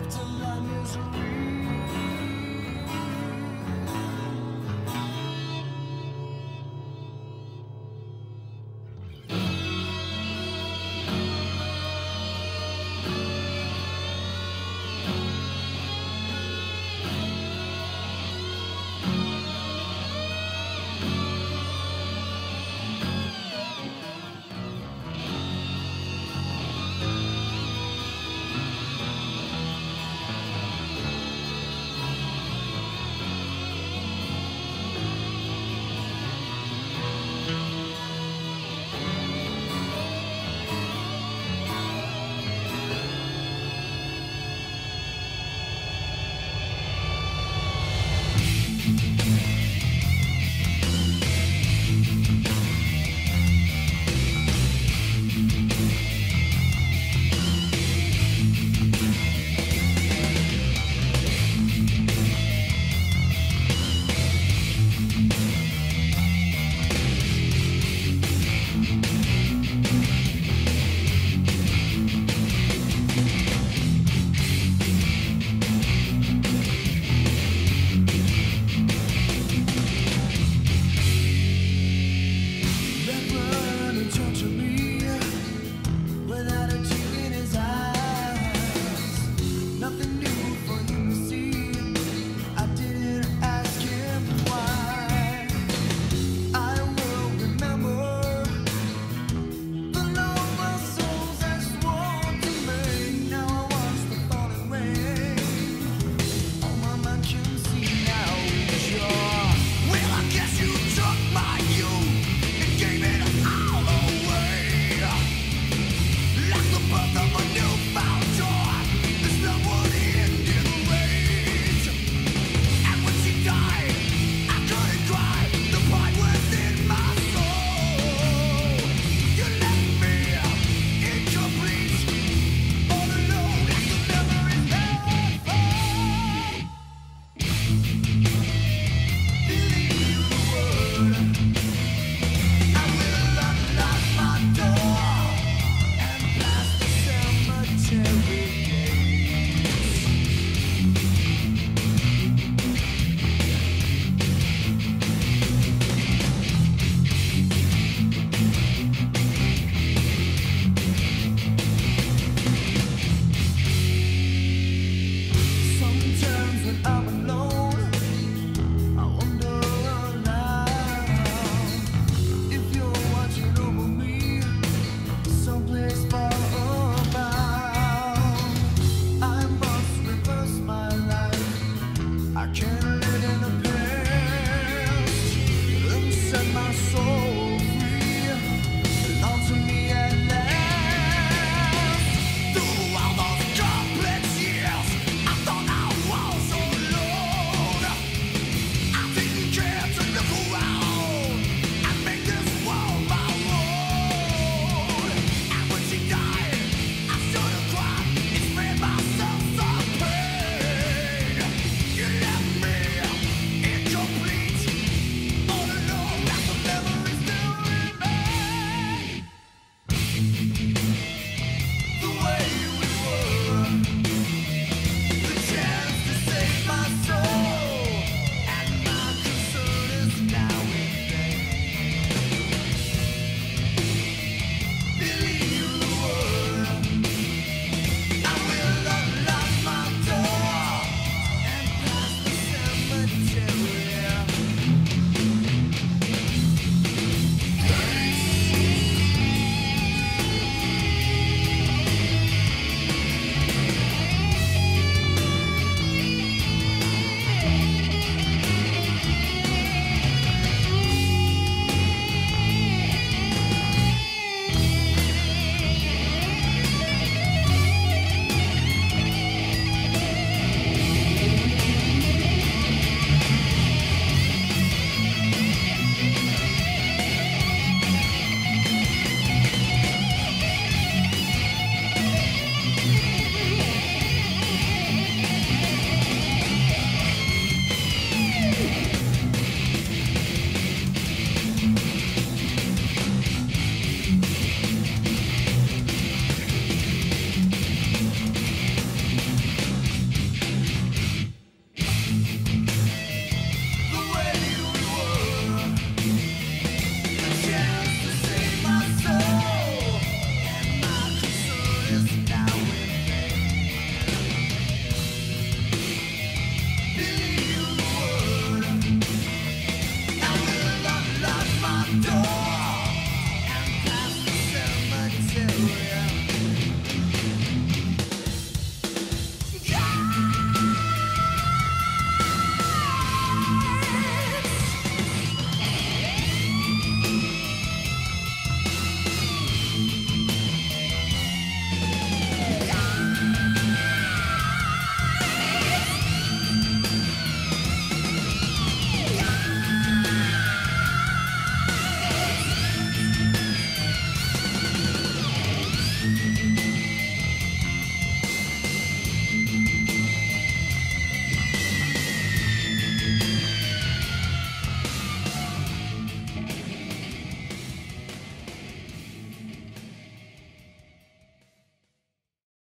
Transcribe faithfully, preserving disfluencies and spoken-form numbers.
left to my misery. I'm alone.